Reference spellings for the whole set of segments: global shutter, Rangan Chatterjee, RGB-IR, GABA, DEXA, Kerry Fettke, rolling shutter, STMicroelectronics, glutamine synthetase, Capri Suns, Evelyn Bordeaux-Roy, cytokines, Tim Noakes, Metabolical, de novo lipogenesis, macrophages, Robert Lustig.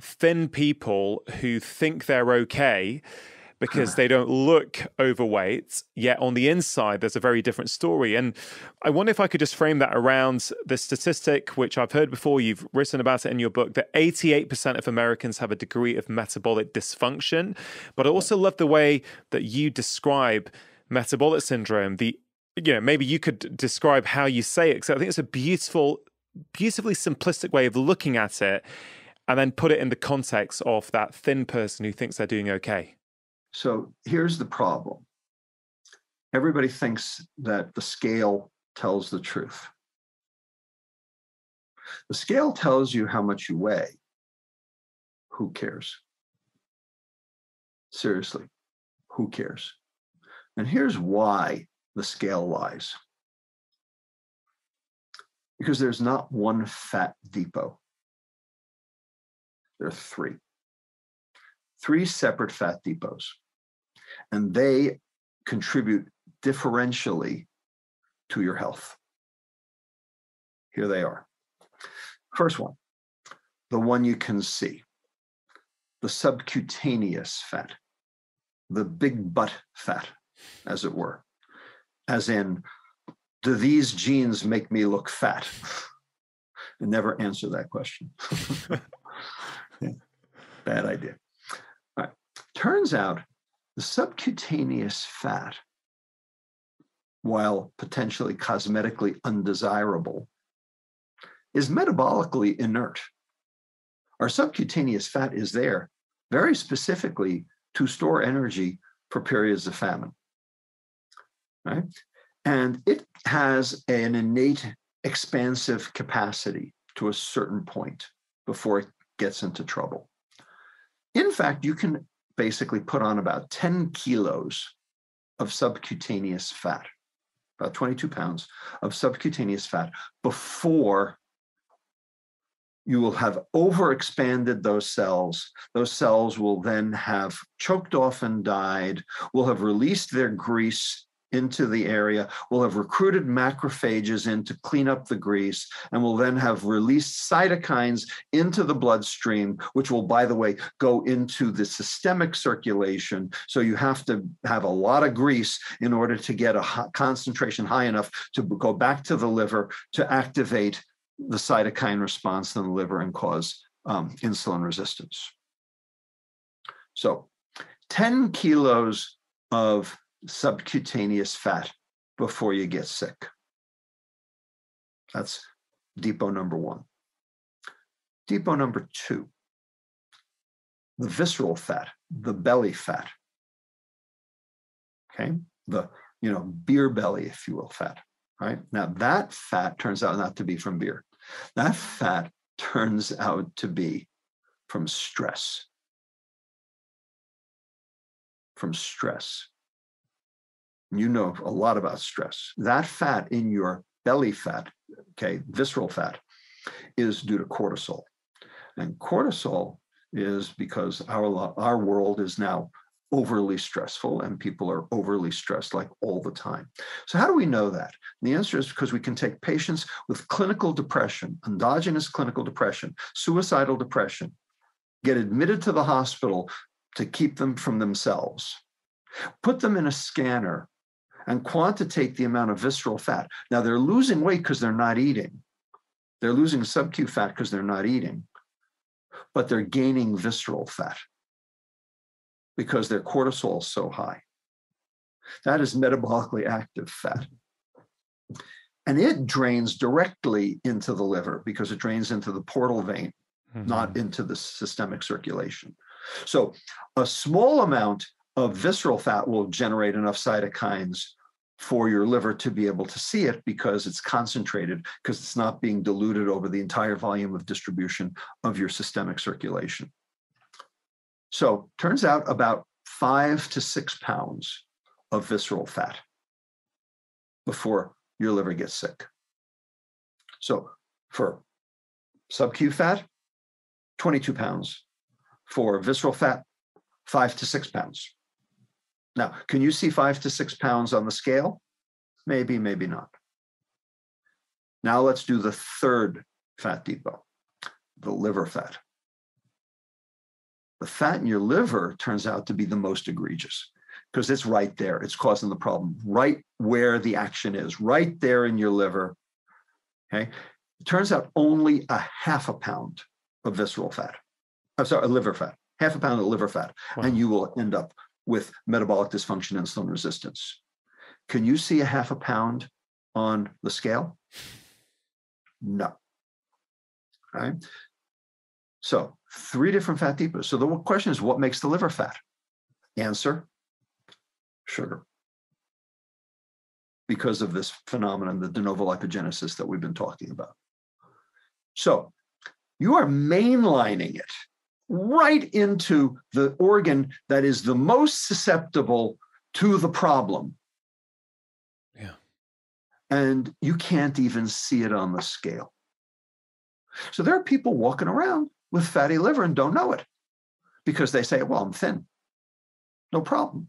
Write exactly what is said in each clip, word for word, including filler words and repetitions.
thin people who think they're okay because they don't look overweight, yet on the inside, there's a very different story. And I wonder if I could just frame that around the statistic, which I've heard before, you've written about it in your book, that eighty-eight percent of Americans have a degree of metabolic dysfunction. But I also love the way that you describe metabolic syndrome. The, you know, maybe you could describe how you say it, because I think it's a beautiful, beautifully simplistic way of looking at it, and then put it in the context of that thin person who thinks they're doing okay. So here's the problem. Everybody thinks that the scale tells the truth. The scale tells you how much you weigh. Who cares? Seriously, who cares? And here's why the scale lies. Because there's not one fat depot. There are three. Three separate fat depots, and they contribute differentially to your health. Here they are. First one, the one you can see, the subcutaneous fat, the big butt fat, as it were, as in, do these genes make me look fat? And never answer that question. Yeah. Bad idea. Turns out the subcutaneous fat, while potentially cosmetically undesirable, is metabolically inert. Our subcutaneous fat is there very specifically to store energy for periods of famine, right? And it has an innate expansive capacity to a certain point before it gets into trouble. In fact, you can basically put on about ten kilos of subcutaneous fat, about twenty-two pounds of subcutaneous fat before you will have overexpanded those cells. Those cells will then have choked off and died, will have released their grease into the area, will have recruited macrophages in to clean up the grease, and will then have released cytokines into the bloodstream, which will, by the way, go into the systemic circulation. So you have to have a lot of grease in order to get a concentration high enough to go back to the liver to activate the cytokine response in the liver and cause um, insulin resistance. So ten kilos of subcutaneous fat before you get sick. That's depot number one. Depot number two, the visceral fat, the belly fat. Okay, the, you know, beer belly, if you will, fat, right? Now that fat turns out not to be from beer. That fat turns out to be from stress. From stress. You know a lot about stress. That fat in your belly fat, okay, visceral fat, is due to cortisol. And cortisol is because our, our world is now overly stressful and people are overly stressed like all the time. So how do we know that? And the answer is because we can take patients with clinical depression, endogenous clinical depression, suicidal depression, get admitted to the hospital to keep them from themselves, put them in a scanner, and quantitate the amount of visceral fat. Now, they're losing weight because they're not eating. They're losing sub-Q fat because they're not eating, but they're gaining visceral fat because their cortisol is so high. That is metabolically active fat. And it drains directly into the liver because it drains into the portal vein, mm-hmm. not into the systemic circulation. So a small amount of visceral fat will generate enough cytokines for your liver to be able to see it because it's concentrated, because it's not being diluted over the entire volume of distribution of your systemic circulation. So turns out about five to six pounds of visceral fat before your liver gets sick. So for sub-Q fat, twenty-two pounds. For visceral fat, five to six pounds. Now, can you see five to six pounds on the scale? Maybe, maybe not. Now let's do the third fat depot, the liver fat. the fat in your liver turns out to be the most egregious, because it's right there. It's causing the problem right where the action is, right there in your liver. Okay. It turns out only a half a pound of visceral fat, I'm sorry, liver fat, half a pound of liver fat, wow. and you will end up with metabolic dysfunction and insulin resistance. Can you see a half a pound on the scale? No. Right. So three different fat depots. So the question is, what makes the liver fat? Answer, sugar. Because of this phenomenon, the de novo lipogenesis that we've been talking about. So you are mainlining it right into the organ that is the most susceptible to the problem. Yeah. And you can't even see it on the scale. So there are people walking around with fatty liver and don't know it, because they say, well, I'm thin, no problem,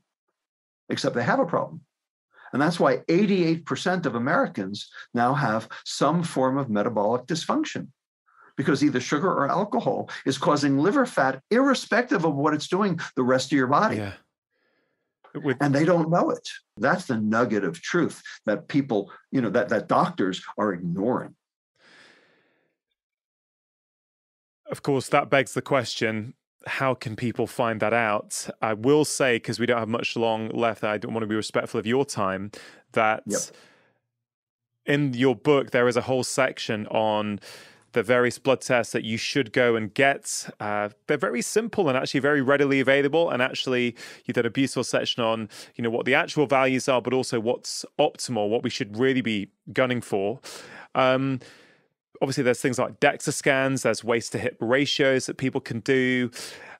except they have a problem. And that's why eighty-eight percent of Americans now have some form of metabolic dysfunction, because either sugar or alcohol is causing liver fat, irrespective of what it's doing the rest of your body. Yeah. With- and they don't know it. That's the nugget of truth that people, you know, that, that doctors are ignoring. Of course, that begs the question, how can people find that out? I will say, because we don't have much long left, I don't want to be respectful of your time, that yep. in your book, there is a whole section on the various blood tests that you should go and get. Uh, they're very simple and actually very readily available. And actually, you did a beautiful section on, you know, what the actual values are, but also what's optimal, what we should really be gunning for. Um, Obviously, there's things like DEXA scans, there's waist to hip ratios that people can do.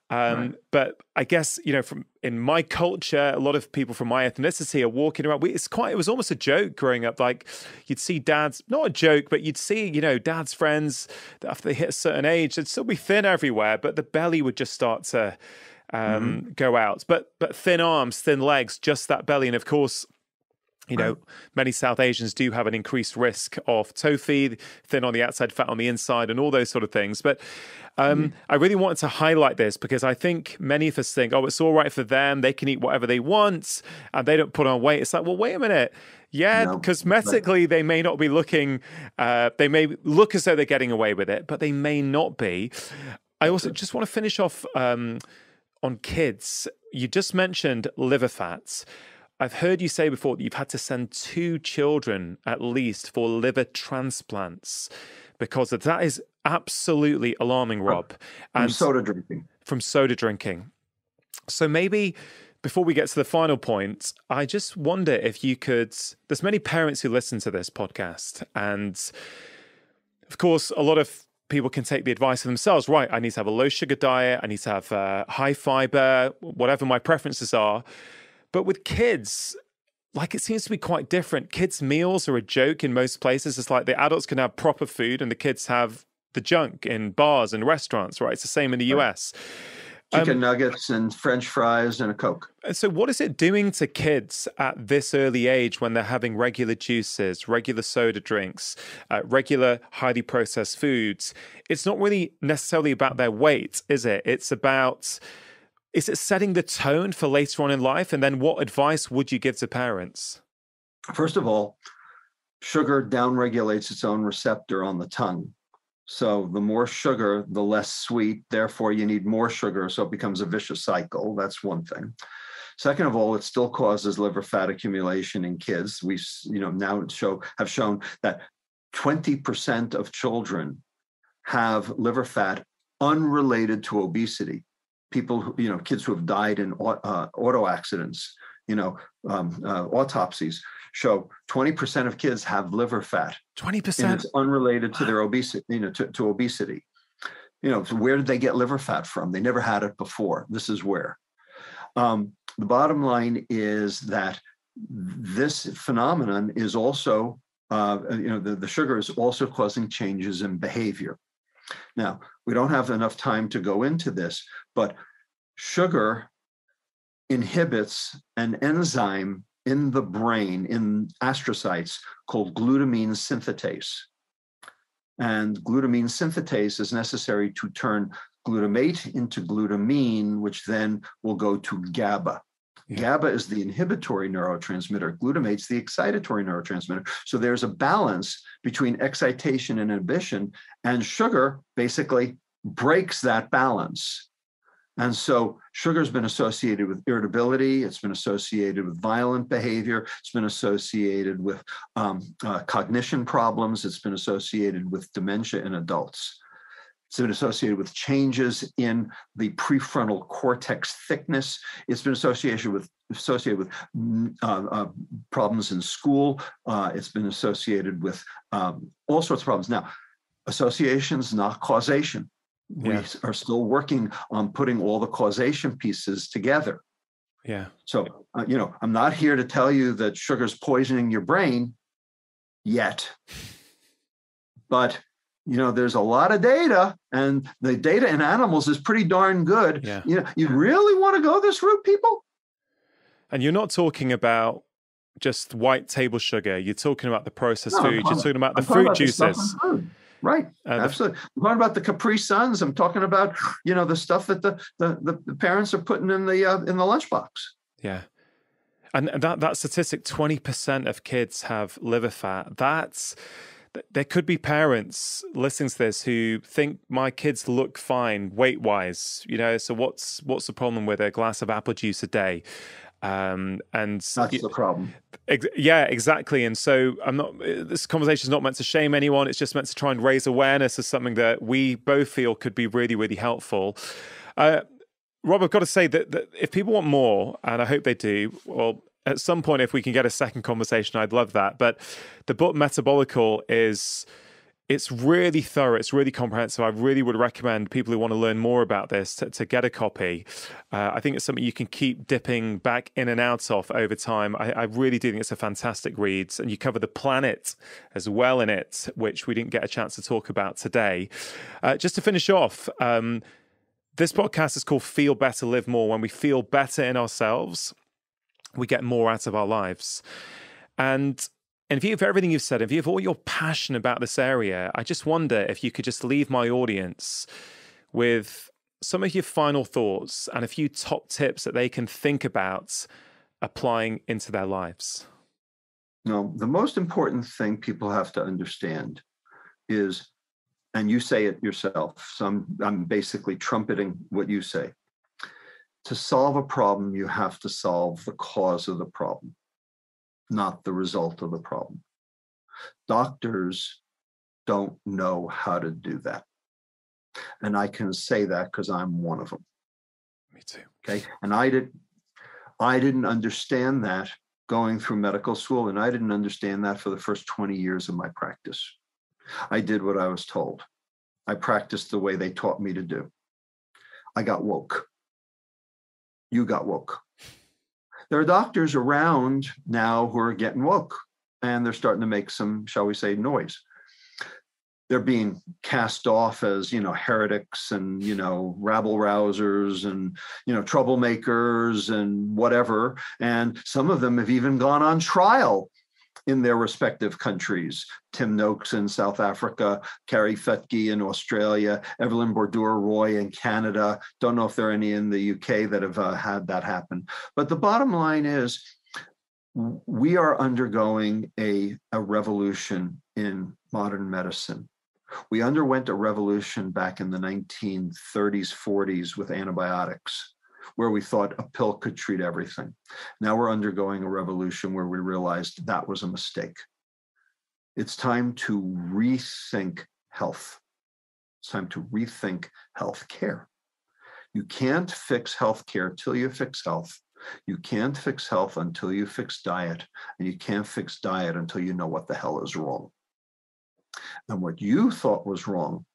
Um, right. But I guess, you know, from in my culture, a lot of people from my ethnicity are walking around. We, it's quite, it was almost a joke growing up. Like you'd see dads, not a joke, but you'd see, you know, dad's friends that after they hit a certain age, they'd still be thin everywhere, but the belly would just start to um, mm-hmm. go out. But, but thin arms, thin legs, just that belly. And of course, you know, many South Asians do have an increased risk of tophi, thin on the outside, fat on the inside, and all those sort of things. But um, mm-hmm. I really wanted to highlight this, because I think many of us think, oh, it's all right for them. They can eat whatever they want and they don't put on weight. It's like, well, wait a minute. Yeah, no, cosmetically, but they may not be looking, uh, they may look as though they're getting away with it, but they may not be. I also just want to finish off um, on kids. You just mentioned liver fats. I've heard you say before that you've had to send two children at least for liver transplants because of that. Is absolutely alarming, Rob. From and soda drinking. From soda drinking. So maybe before we get to the final point, I just wonder if you could, there's many parents who listen to this podcast, and of course, a lot of people can take the advice for themselves, right? I need to have a low sugar diet. I need to have uh, high fiber, whatever my preferences are. But with kids, like it seems to be quite different. Kids' meals are a joke in most places. It's like the adults can have proper food and the kids have the junk in bars and restaurants, right? It's the same in the U S. Chicken um, nuggets and French fries and a Coke. And so what is it doing to kids at this early age when they're having regular juices, regular soda drinks, uh, regular highly processed foods? It's not really necessarily about their weight, is it? It's about... Is it setting the tone for later on in life? And then what advice would you give to parents? First of all, sugar downregulates its own receptor on the tongue. So the more sugar, the less sweet. Therefore, you need more sugar. So it becomes a vicious cycle. That's one thing. Second of all, it still causes liver fat accumulation in kids. We you know, now show, have shown that twenty percent of children have liver fat unrelated to obesity. People, who, you know, kids who have died in uh, auto accidents, you know, um, uh, autopsies show twenty percent of kids have liver fat. twenty percent? And it's unrelated to their obesity, you know, to, to obesity. You know, so where did they get liver fat from? They never had it before. This is where. Um, the bottom line is that this phenomenon is also, uh, you know, the, the sugar is also causing changes in behavior. Now, we don't have enough time to go into this, but sugar inhibits an enzyme in the brain, in astrocytes, called glutamine synthetase. And glutamine synthetase is necessary to turn glutamate into glutamine, which then will go to GABA. Yeah. GABA is the inhibitory neurotransmitter. Glutamate's the excitatory neurotransmitter. So there's a balance between excitation and inhibition, and sugar basically breaks that balance. And so sugar has been associated with irritability. It's been associated with violent behavior. It's been associated with um, uh, cognition problems. It's been associated with dementia in adults. It's been associated with changes in the prefrontal cortex thickness. It's been associated with associated with uh, uh, problems in school. Uh, it's been associated with um, all sorts of problems. Now, associations, not causation. Yeah. We are still working on putting all the causation pieces together. Yeah. So, uh, you know, I'm not here to tell you that sugar's poisoning your brain yet. But, you know, there's a lot of data, and the data in animals is pretty darn good. Yeah. You know, you really want to go this route, people? And you're not talking about just white table sugar. You're talking about the processed no, foods. You're talking about the I'm fruit about juices. The Right. Uh, Absolutely. I'm talking about the Capri Suns. I'm talking about, you know, the stuff that the the, the parents are putting in the uh, in the lunchbox. Yeah. And that that statistic, twenty percent of kids have liver fat. That's there could be parents listening to this who think my kids look fine weight-wise, you know, so what's what's the problem with a glass of apple juice a day? Um, and that's the problem. Ex yeah, exactly. And so I'm not, this conversation is not meant to shame anyone. It's just meant to try and raise awareness of something that we both feel could be really, really helpful. Uh, Rob, I've got to say that, that if people want more, and I hope they do, well, at some point, if we can get a second conversation, I'd love that. But the book Metabolical is, it's really thorough. It's really comprehensive. I really would recommend people who want to learn more about this to, to get a copy. Uh, I think it's something you can keep dipping back in and out of over time. I, I really do think it's a fantastic read. And you cover the planet as well in it, which we didn't get a chance to talk about today. Uh, just to finish off, um, this podcast is called Feel Better, Live More. When we feel better in ourselves, we get more out of our lives. And in view of everything you've said, in view of all your passion about this area, I just wonder if you could just leave my audience with some of your final thoughts and a few top tips that they can think about applying into their lives. No, the most important thing people have to understand is, and you say it yourself, so I'm, I'm basically trumpeting what you say. To solve a problem, you have to solve the cause of the problem, not the result of the problem. Doctors don't know how to do that. And I can say that because I'm one of them. Me too. Okay. And I did, I didn't understand that going through medical school, and I didn't understand that for the first twenty years of my practice. I did what I was told. I practiced the way they taught me to do. I got woke. You got woke. There are doctors around now who are getting woke, and they're starting to make some, shall we say, noise. They're being cast off as, you know, heretics and, you know, rabble rousers and, you know, troublemakers and whatever. And some of them have even gone on trial in their respective countries. Tim Noakes in South Africa, Kerry Fettke in Australia, Evelyn Bordeaux-Roy in Canada. Don't know if there are any in the U K that have uh, had that happen. But the bottom line is we are undergoing a, a revolution in modern medicine. We underwent a revolution back in the nineteen thirties, forties with antibiotics, where we thought a pill could treat everything. Now we're undergoing a revolution where we realized that was a mistake. It's time to rethink health. It's time to rethink healthcare. You can't fix healthcare till you fix health. You can't fix health until you fix diet, and you can't fix diet until you know what the hell is wrong. And what you thought was wrong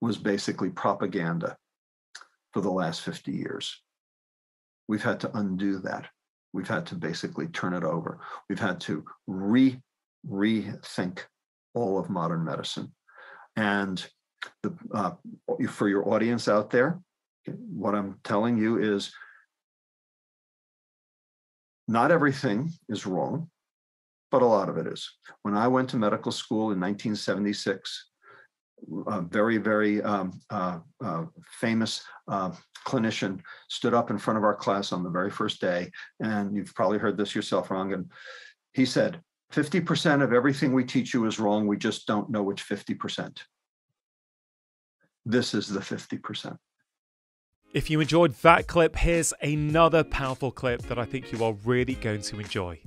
was basically propaganda. For the last fifty years, we've had to undo that. We've had to basically turn it over. We've had to re rethink all of modern medicine. And the, uh, for your audience out there, what I'm telling you is not everything is wrong, but a lot of it is. When I went to medical school in nineteen seventy-six, uh, very, very um, uh, uh, famous uh, clinician stood up in front of our class on the very first day, and you've probably heard this yourself, Rangan. He said, fifty percent of everything we teach you is wrong. We just don't know which fifty percent. This is the fifty percent. If you enjoyed that clip, here's another powerful clip that I think you are really going to enjoy.